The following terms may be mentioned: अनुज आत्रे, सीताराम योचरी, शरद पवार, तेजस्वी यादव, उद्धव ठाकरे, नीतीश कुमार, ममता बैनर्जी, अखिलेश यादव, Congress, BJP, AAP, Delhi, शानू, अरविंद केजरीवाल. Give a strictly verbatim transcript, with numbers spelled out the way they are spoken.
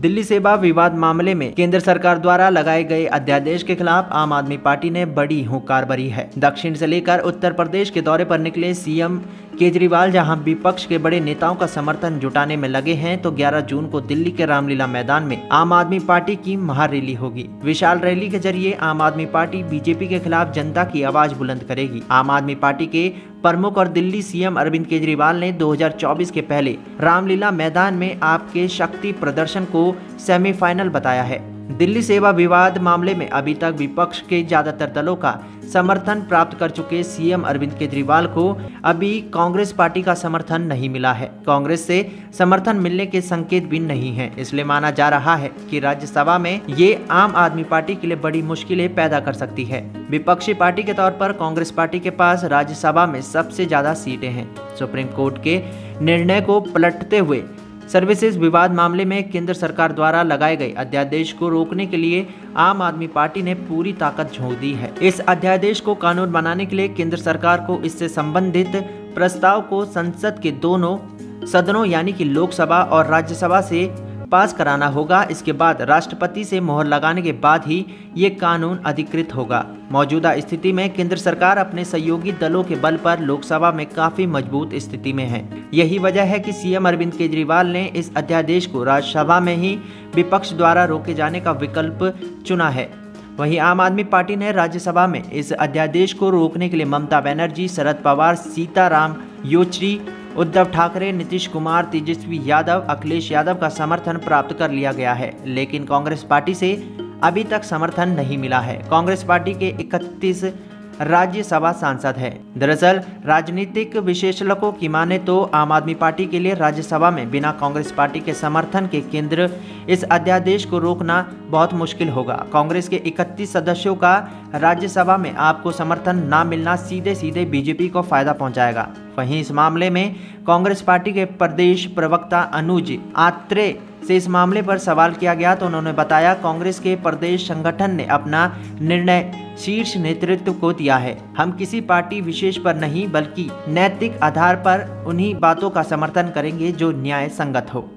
दिल्ली सेवा विवाद मामले में केंद्र सरकार द्वारा लगाए गए अध्यादेश के खिलाफ आम आदमी पार्टी ने बड़ी हुंकार भरी है। दक्षिण से लेकर उत्तर प्रदेश के दौरे पर निकले सीएम केजरीवाल जहां विपक्ष के बड़े नेताओं का समर्थन जुटाने में लगे हैं, तो ग्यारह जून को दिल्ली के रामलीला मैदान में आम आदमी पार्टी की महारैली होगी। विशाल रैली के जरिए आम आदमी पार्टी बीजेपी के खिलाफ जनता की आवाज बुलंद करेगी। आम आदमी पार्टी के प्रमुख और दिल्ली सीएम अरविंद केजरीवाल ने दो हज़ार चौबीस के पहले रामलीला मैदान में आपके शक्ति प्रदर्शन को सेमीफाइनल बताया है। दिल्ली सेवा विवाद मामले में अभी तक विपक्ष के ज्यादातर दलों का समर्थन प्राप्त कर चुके सीएम अरविंद केजरीवाल को अभी कांग्रेस पार्टी का समर्थन नहीं मिला है। कांग्रेस से समर्थन मिलने के संकेत भी नहीं हैं, इसलिए माना जा रहा है कि राज्यसभा में ये आम आदमी पार्टी के लिए बड़ी मुश्किलें पैदा कर सकती है। विपक्षी पार्टी के तौर पर कांग्रेस पार्टी के पास राज्यसभा में सबसे ज्यादा सीटें हैं। सुप्रीम कोर्ट के निर्णय को पलटते हुए सर्विसेज विवाद मामले में केंद्र सरकार द्वारा लगाए गए अध्यादेश को रोकने के लिए आम आदमी पार्टी ने पूरी ताकत झोंक दी है। इस अध्यादेश को कानून बनाने के लिए केंद्र सरकार को इससे संबंधित प्रस्ताव को संसद के दोनों सदनों यानी कि लोकसभा और राज्यसभा से पास कराना होगा। इसके बाद राष्ट्रपति से मोहर लगाने के बाद ही ये कानून अधिकृत होगा। मौजूदा स्थिति में केंद्र सरकार अपने सहयोगी दलों के बल पर लोकसभा में काफी मजबूत स्थिति में है। यही वजह है कि सीएम अरविंद केजरीवाल ने इस अध्यादेश को राज्यसभा में ही विपक्ष द्वारा रोके जाने का विकल्प चुना है। वहीं आम आदमी पार्टी ने राज्यसभा में इस अध्यादेश को रोकने के लिए ममता बैनर्जी, शरद पवार, सीताराम योचरी, उद्धव ठाकरे, नीतीश कुमार, तेजस्वी यादव, अखिलेश यादव का समर्थन प्राप्त कर लिया गया है, लेकिन कांग्रेस पार्टी से अभी तक समर्थन नहीं मिला है। कांग्रेस पार्टी के इकतीस राज्यसभा सांसद हैं। दरअसल राजनीतिक विश्लेषकों की माने तो आम आदमी पार्टी के लिए राज्यसभा में बिना कांग्रेस पार्टी के समर्थन के केंद्र इस अध्यादेश को रोकना बहुत मुश्किल होगा। कांग्रेस के इकतीस सदस्यों का राज्यसभा में आपको समर्थन ना मिलना सीधे सीधे बीजेपी को फायदा पहुंचाएगा। वहीं इस मामले में कांग्रेस पार्टी के प्रदेश प्रवक्ता अनुज आत्रे से इस मामले पर सवाल किया गया तो उन्होंने बताया, कांग्रेस के प्रदेश संगठन ने अपना निर्णय शीर्ष नेतृत्व को दिया है। हम किसी पार्टी विशेष पर नहीं बल्कि नैतिक आधार पर उन्हीं बातों का समर्थन करेंगे जो न्याय संगत हो।